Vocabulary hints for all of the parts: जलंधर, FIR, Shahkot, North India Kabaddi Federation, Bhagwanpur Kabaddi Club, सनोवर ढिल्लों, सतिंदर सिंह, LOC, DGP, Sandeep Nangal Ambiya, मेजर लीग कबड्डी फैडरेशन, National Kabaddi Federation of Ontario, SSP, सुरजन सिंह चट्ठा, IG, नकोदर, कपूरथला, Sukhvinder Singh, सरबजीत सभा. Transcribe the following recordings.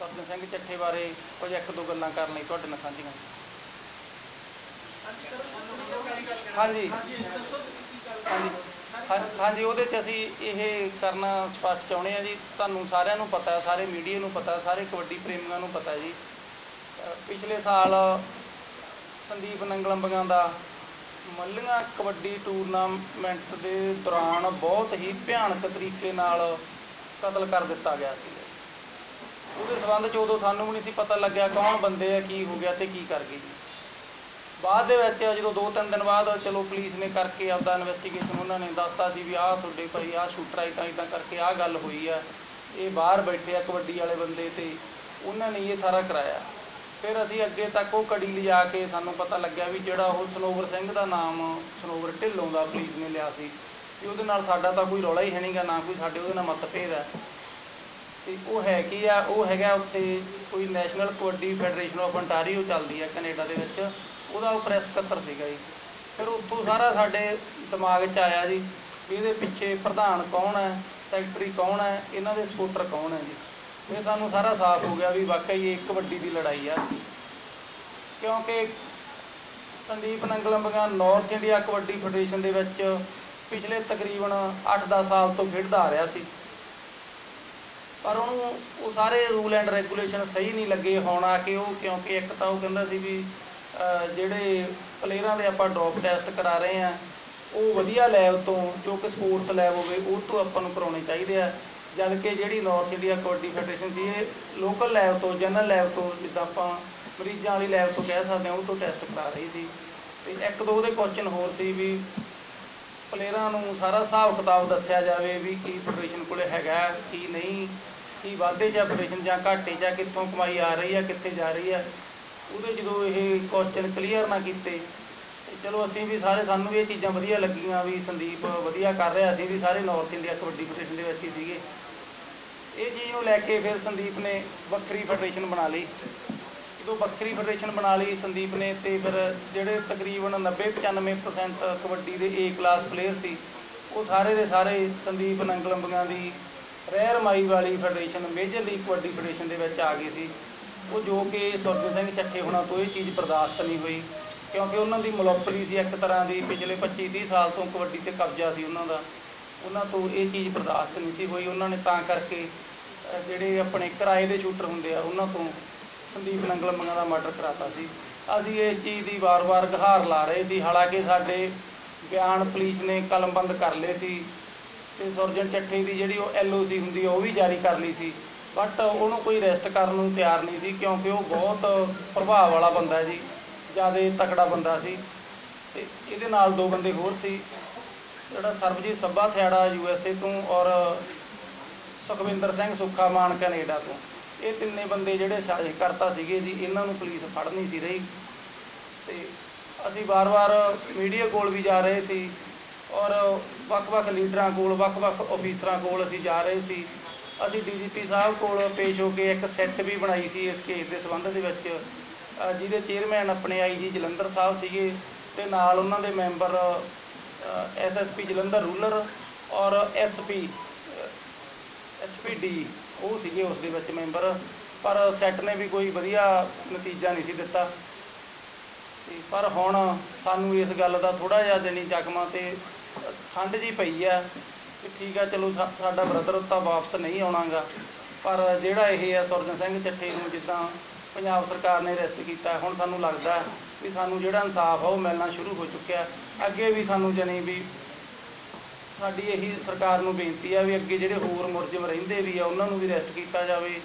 Surgeon Singh ਚੱਠੇ बारे कुछ एक दो गल्लां करन लई तुहाडे नाल साझीआं। हाँ जी वो असी ये करना स्पष्ट चाहते हैं जी। तुहानूं सारिआं नूं पता है, सारे मीडिया नूं पता है, सारे कबड्डी प्रेमियां नूं पता है जी। पिछले साल संदीप नंगल अंबिया दा मल्लिया कबड्डी टूरनामेंट के दौरान बहुत ही भयानक तरीके नाल कतल कर दिता गया सी। उसदे संबंध उदों सानू भी नहीं पता लग्या कौन बंदे है, की हो गया तो की कर गई। बाद जो 2-3 दिन बाद चलो पुलिस ने करके आपदा इन्वेस्टिगेशन उन्होंने दसता सी भी आह तुहाडे भाई आह शूटर इदा करके आह गल हुई है, ये बाहर बैठे आ कबड्डी वाले बंदे, तो उन्होंने ये सारा कराया। फिर असी अगे तक वो कड़ी लिजा के सानू पता लग्या भी जोड़ा वो सनोवर सिंह का नाम सनोवर ढिल्लों का पुलिस ने लिया सी कि उहदे नाल साडा तां कोई रौला ही है नहीं गा, ना कोई साडे उहदे नाल मतभेद है। तो वो है कि आ वो हैगा उत्थे कोई national kabaddi federation of Ontario चलती है कनेडा के विच, उहदा प्रेस कत्तर सीगा जी। फिर उत्थों सारा साडे दिमाग च आया जी भी इहदे पिछे प्रधान कौन है, सैकटरी कौन है, इन्हां दे सपोर्टर कौन है जी। ये सानू सारा साफ हो गया भी वाकई ये कबड्डी की लड़ाई है, क्योंकि संदीप नंगल अंबिया नॉर्थ इंडिया कबड्डी फैडरेशन दे विच पिछले तकरीबन 8-10 साल तो खेडदा आ रहा सी। पर उन्होंने सारे रूल एंड रेगूलेशन सही नहीं लगे होना कि वो, क्योंकि एक तो वह कहता सी भी जेडे प्लेयर के आप ड्रॉप टैसट करा रहे हैं वो वधिया लैब तो, जो कि स्पोर्ट्स लैब हो, आपू कराने चाहिए है। जबकि जी नॉर्थ इंडिया कबड्डी फैडरेशन थी ये लोकल लैब तो, जनरल लैब तो, जिदा आप मरीजों वाली लैब तो कह सकते हैं, वो तो टैसट करा रही थी। तो एक दो क्वेश्चन होर सी भी प्लेयर को सारा हिसाब किताब दस्या जाए भी की फैडरेशन को हैगा की नहीं, की वाधे च फैडरेशन ज घाटे च, कितों कमाई आ रही है, कितने जा रही है। वो जो ये क्वेश्चन क्लीयर ना किए, चलो असी भी सारे सानू ये चीज़ा वधिया लगियाँ भी संदीप वधिया कर रहा, असी भी सारे नॉर्थ इंडिया कबड्डी फैडरेशन के अच्छे सीगे। ये चीज़ में लैके फिर संदीप ने बखरी फैडरेशन बना ली। जो बखरी फैडरेशन बना ली संदीप ने, तो फिर जोड़े तकरीबन 90-95% कबड्डी के ए क्लास प्लेयर सी वो सारे के सारे संदीप नंगल अंबिया की रहरमाई वाली federation मेजर लीग कबड्डी फैडरेशन के आ गई सी। वो जो कि सुरजन सिंह ਚੱਠੇ होना तो ये चीज़ बर्दाश्त नहीं हुई, क्योंकि उन्होंने मोनोपोली सी एक तरह की, पिछले 25-30 साल तो कबड्डी से कब्जा सी उन्हों का, उन्होंने तो ये चीज़ बर्दाश्त नहीं हुई। उन्होंने तां करके जोड़े अपने किराए के शूटर होंगे उन्हों तो संदीप नंगल अंबिया का मर्डर कराता सी। असी इस चीज़ की बार-बार गुहार ला रहे थे, हालांकि साढ़े बयान पुलिस ने कलमबंद कर ले सी, ते सुरजन ਚੱਠੇ की जी LOC होंगी वह भी जारी कर ली सी, बट उन्होंने कोई अरैसट करने को तैयार नहीं सी, क्योंकि वह बहुत प्रभाव वाला बंदा है जी, ज़्यादा तकड़ा बंदा सी। ये नाल दो बंदे होर सी, जोड़ा सरबजीत सभा थियाड़ा USA तो, और सुखविंदर सिंह सुखा मान कनेडा तो। ये तिन्ने बंदे जोड़े साजिश करता सीगे जी, इन्होंने पुलिस फड़ नहीं सी रही। तो असी बार बार मीडिया कोल भी जा रहे सी, और वख-वख लीडर कोल, वख-वख ऑफिसर कोल असी जा रहे सी। असी DGP साहब कोल पेश हो के एक सैट भी बनाई सी इस केस के संबंध के विच, जिहदे चेयरमैन अपने IG जलंधर साहब सीगे, ते नाल उन्हां दे मैंबर SSP जलंधर रूलर और SP D वो सीगे उस दे विच मैंबर। पर सैट ने भी कोई वधिया नतीजा नहीं सी दिता। पर हुण सानू इस गल का थोड़ा जिहा देनी जखमा ते ठंड जी पई है कि ठीक है चलो साडा ब्रदर तां वापस नहीं आउणागा, पर जिहड़ा ये है सुरजन सिंह ਚੱਠੇ नूं जिद्दां पंजाब सरकार ने अरैसट किया, हुण सानू लगता है भी सानू जिहड़ा इंसाफ है वह मिलना शुरू हो चुक्या। अगे भी सानू जानी भी साडी यही सरकार नू बेनती है भी अगे जिहड़े होर मुलजम रहिंदे भी आ उन्हां नू भी अरैसट किया जाए,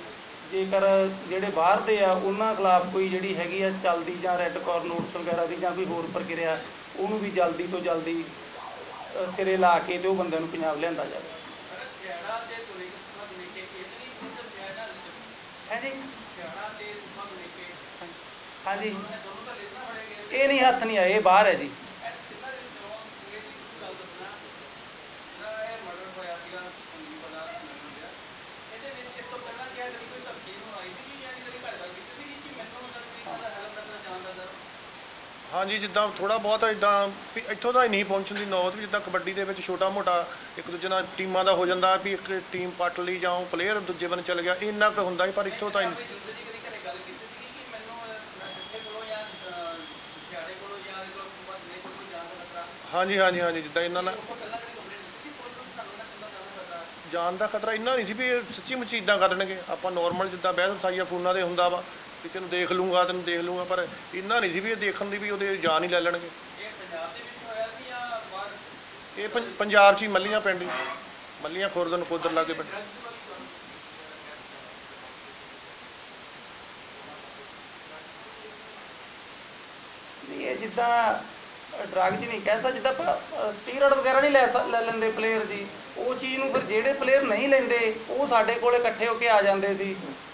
जेकर जिहड़े बाहर दे आ उन्हां खिलाफ कोई जिहड़ी हैगी आ चलदी जां रैड कॉर्नर नोटिस वगैरह दी जां कोई होर प्रक्रिया, उहनू भी जल्दी तो जल्दी सिरे ला के ते बंदे नू पंजाब लिआंदा जाए। है जी हाँ जी ये नहीं हथ नहीं आए, ये बाहर है जी। हाँ जी जिदा थोड़ा बहुत इदा इतों तक नहीं पहुँचती नौबत भी जिदा कबड्डी के छोटा मोटा एक दूजे नाल टीमां दा हो जाता भी एक टीम पट ली जाओ प्लेयर दूजे बने चले गया इन्ना क होंदा पर इतों तक हाँ जी हाँ जी हाँ जी जिदा इन्होंने जान का खतरा इन्ना नहीं भी सच्ची मुची इदा कर देंगे आप नॉर्मल जिदा बहस उठाई फोन से होंगे वा कि तेन देख लूँगा तेन देख लूँगा पर इन्ना नहीं भी देखने की भी वो जान ही लै लेंगे ये पंजाब ही मलियाँ पिंड मलियाँ खुरद नकोदर लागे पिंड जिदा ड्रग जी नहीं कह सकते जिदा स्टीरॉयड वगैरह नहीं लै लेंदे प्लेयर जी वो चीज़ में फिर जोड़े प्लेयर नहीं लेंदे वो साढ़े कोले इकट्ठे होके आ जाते सी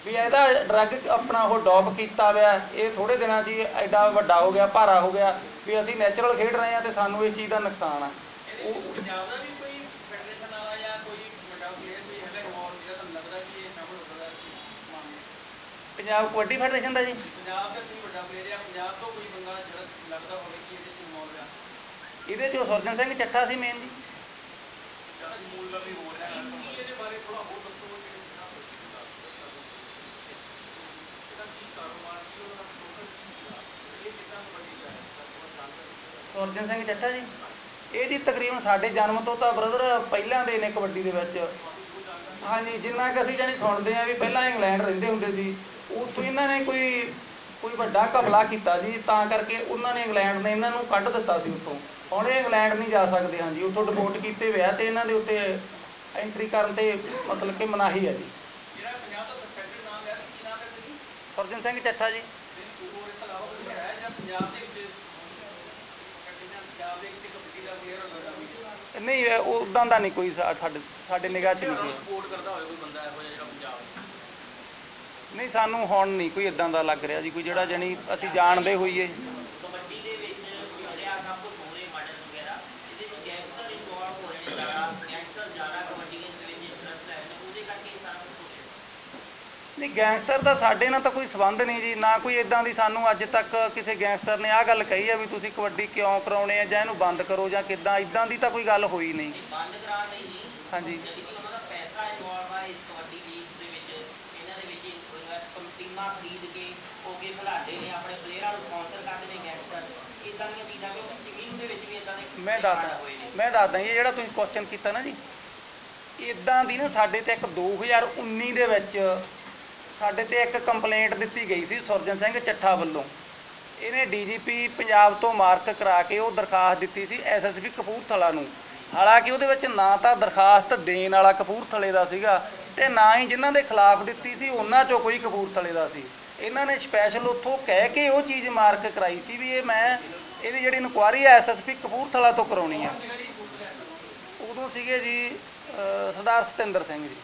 भी एदा ड्रग अपना वो डॉप किया हुआ ये थोड़े दिन जी एडा वड्डा हो गया भारा हो गया भी असीं नैचुरल खेड रहे हैं तो सानू इस चीज़ का नुकसान है। पंजाब कबड्डी फैडरेशन का जी ये जो सुरजन सिंह चट्ठा से मेन जी सुरजन सिंह चट्ठा जी ये जी तकरीबन साढ़े जन्म तो ब्रदर पहला दे ने कबड्डी के हाँ जी जिन्ना कि असीं जानी सुनते हैं भी पहला इंग्लैंड रहिंदे हुंदे सी उत्थों इन्हां ने कोई वड्डा घपला किया जी तां करके उन्होंने इंग्लैंड ने इन्हों कढ दिता सी उत्तों हम इंग्लैंड नहीं जा सकते हाँ जी उत्तों डिपोर्ट किए हुए हैं तो इन्हों के उत्ते एंट्री करने मतलब कि मनाही है जी। सुरजन सिंह चट्ठा जी नहीं उदा का नहीं कोई साढ़े निगाह च नहीं नहीं सानू हुण नहीं कोई इदां दा लग रहा जी कोई जिहड़ा जानी असीं जानदे होईए नहीं गैंगस्टर दा साडे नाल तां कोई संबंध नहीं जी ना कोई इदां दी सानू अज तक किसी गैंगस्टर ने आह गल कही है भी तुसीं कबड्डी क्यों कराउणे आ जां इहनूं बंद करो जां किदां इदां दी तां कोई गल होई नहीं। हाँ जी मैं दसदा जी जिहड़ा तुसीं क्वेश्चन कीता ना जी इदां दी ना साडे ते एक 2019 दे विच साडे ते एक कंप्लेंट दित्ती गई सी सुरजन सिंह चट्ठा वल्लों इहने डीजीपी पंजाब तो मार्क करा के वो दरखास्त दित्ती सी SSP कपूरथला नूं हालांकि उहदे विच ना तां दरखास्त देण वाला कपूरथले दा सीगा ते ना ही जिन्हां दे खिलाफ दित्ती सी उन्हां चों कोई कपूरथले दा सी इन्हां ने स्पैशल उत्थों कह के वो चीज़ मार्क कराई सी भी ये मैं ये जी इनकुआरी है SSP कपूरथला तो करवानी है उदों से जी सरदार सतिंदर सिंह जी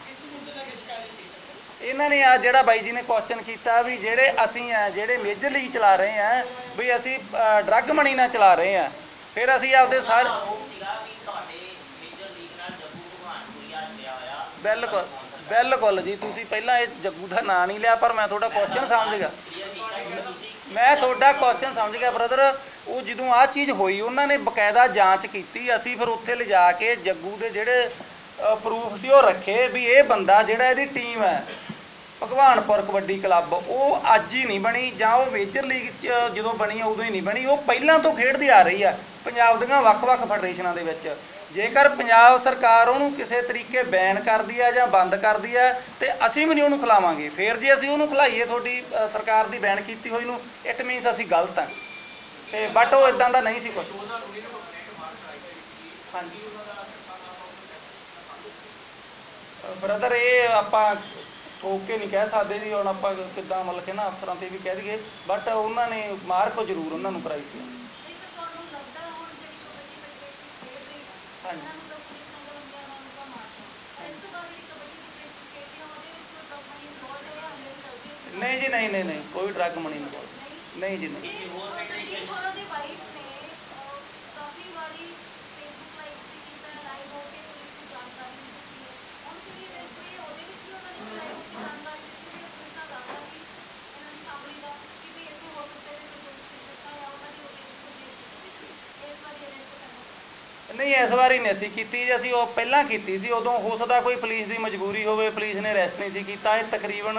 इन्होंने आज जोड़ा बाई जी ने क्वेश्चन किया भी जोड़े असी हैं जोड़े मेजर लीग चला रहे हैं भी असी ड्रग मनी ना चला रहे हैं फिर असी आपके सारे बिल्कुल बिल्कुल जी तुम पहला जग्गू का नाम नहीं लिया पर मैं थोड़ा क्वेश्चन समझ गया मैं थोड़ा क्वेश्चन समझ गया ब्रदर वो जो आ चीज़ हुई उन्होंने बकायदा जांच की असी फिर उत्थे ले जाके जग्गू के जोड़े प्रूफ से वो रखे भी ये बंदा जोड़ा यदी टीम है भगवानपुर कबड्डी क्लब वो अज ही नहीं बनी जां मेजर लीग जो बनी उदों ही नहीं बनी वो पहलों तो खेडती आ रही है पंजाब दीआं वख-वख फैडरेशनां दे विच जेकर पंजाब सरकार उन्होंने किसी तरीके बैन करती है जां बंद करती है तो असी भी नहीं उन्होंने खिलावांगे फिर जे असी उन्होंने खिलाईए थोड़ी सरकार की बैन की हुई नूं इट मीनस असी गलत हैं बट वो इदा का नहीं सी कुछ। हाँ जी ब्रदर ये आप ठोक के नहीं कह सकते जी हम आप कि मतलब कि ना अफसर से भी कह दीए बट उन्होंने मार्क जरूर उन्होंने कराई थी। हाँ जी नहीं जी नहीं नहीं नहीं कोई ड्रग मनी नहीं जी नहीं नहीं इस बारी नहीं असी की जी असी पहला की उदों हो सकता कोई पुलिस की मजबूरी हो पुलिस ने अरेस्ट नहीं किया। तकरीबन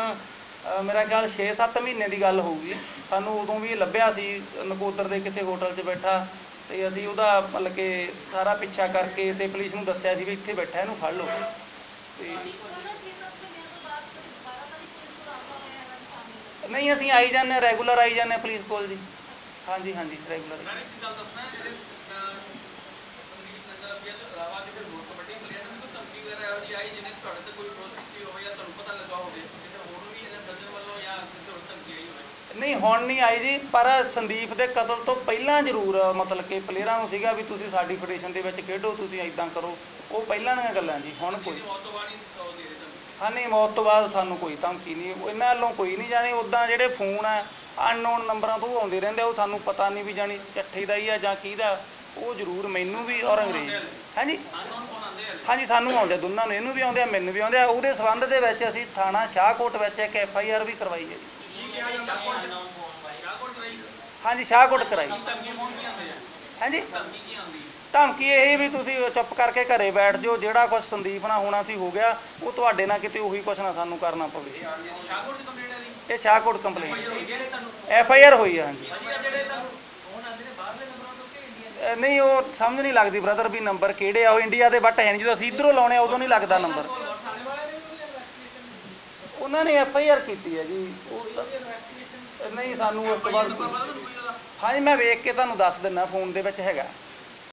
मेरा ख्याल 6-7 महीने की गल होगी। सानू उदों भी लभ्या सी नकोदर के किसी होटल 'च बैठा तो असी उहदा मतलब कि सारा पीछा करके तो पुलिस नूं दस्सिया सी भी इत्थे बैठा इहनूं फड़ लो। नहीं असी आई जाने रेगूलर आई जाने पुलिस कोल जी। हाँ जी हाँ जी रेगूलर। नहीं हुण नहीं आई जी पर संदीप के कतल तो पहला जरूर मतलब कि प्लेयर सीगा भी तुसीं साडी फेडरेशन दे विच खेडो तुसीं इदां करो वो पहला दियां गल्लां जी। हुण कोई हाँ नहीं मौत तो बाद सानू कोई धमकी नहीं इन्हां वल्लों कोई नहीं जाने। उदां जिहड़े फोन आ अननोन नंबरां तो आउंदे रहिंदे वो सानू पता नहीं भी जानी चट्ठे दा ही आ जां किहदा वो जरूर मैनू भी और अंग्रेज है जी। हाँ जी सानू आउंदे दोनों नूं इहनू भी आउंदे मैनू भी आउंदे। उहदे संबंध दे विच असीं थाणा शाहकोट विच इक FIR भी करवाई है जी। हाँ जी शाहकोट कराई है जी। धमकी यही भी तुम चुप करके घरे बैठ जाओ जोड़ा कुछ संदीप ना होना सी हो गया वो थोड़े ना कितने उ कुछ ना सानू करना पवे। ये शाहकोट कंपलेंट FIR हुई है। हाँ जी नहीं वो समझ नहीं लगती ब्रदर भी नंबर किहड़े आ इंडिया के बट है नहीं जो असीं इधरों लाने उदों नहीं लगता नंबर। उन्होंने FIR की है जी नहीं सानू उस तो बाद। हाँ जी मैं वेख के तुहानू दस दिना फोन दे विच हैगा।